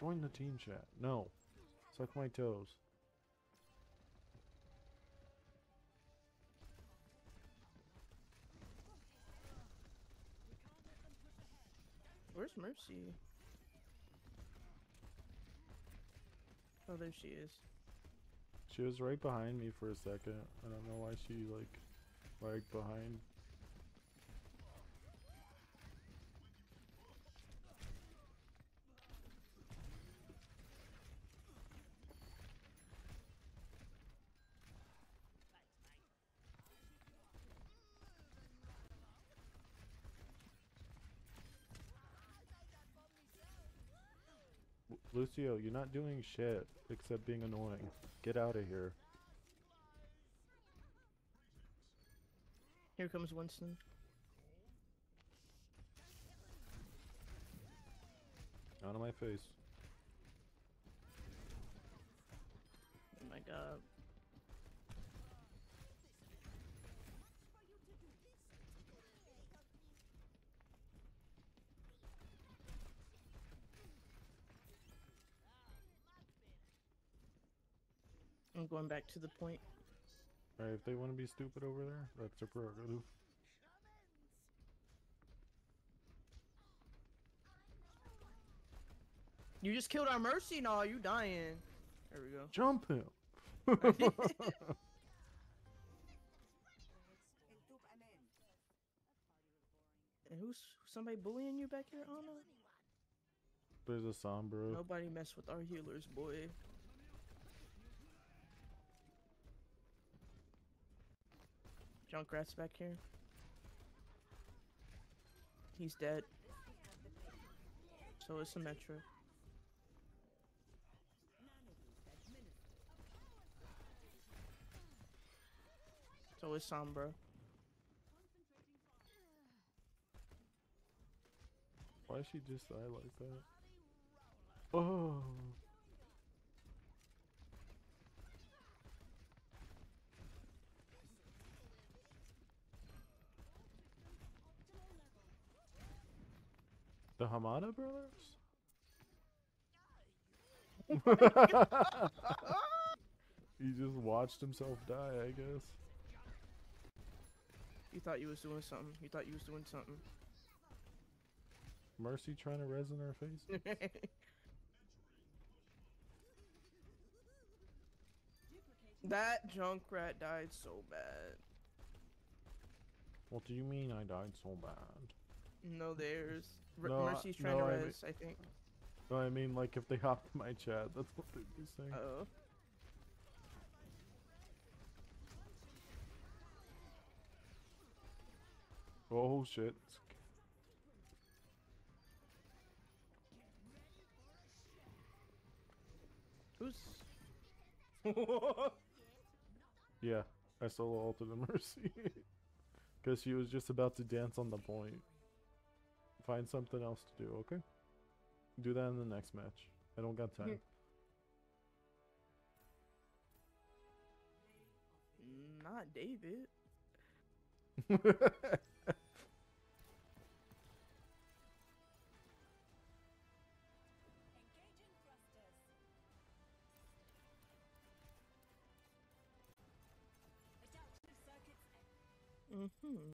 Join the team chat. No. Suck my toes. Where's Mercy? Oh, there she is. She was right behind me for a second. I don't know why she, like, lagged behind. Lucio, you're not doing shit except being annoying. Get out of here. Here comes Winston. Out of my face. Oh my god. I'm going back to the point. Alright, if they want to be stupid over there, that's their prerogative. You just killed our Mercy? No, you dying. There we go. Jump him! And who's somebody bullying you back here, Ana? There's a Sombra. Nobody mess with our healers, boy. Junkrat's back here. He's dead. So is Symmetra. So is Sombra. Why is she just die like that? Oh. The Hamada brothers? He just watched himself die, I guess. You thought you was doing something. You thought you was doing something. Mercy trying to res in her face? That Junkrat died so bad. What do you mean I died so bad? No, there's Mercy's trying to res, I think. No, I mean, like, if they hopped my chat, that's what they'd be saying. Uh-oh. Oh, shit. Who's... Yeah, I solo ulted the Mercy. Because she was just about to dance on the point. Find something else to do, okay? Do that in the next match. I don't got time. Not David.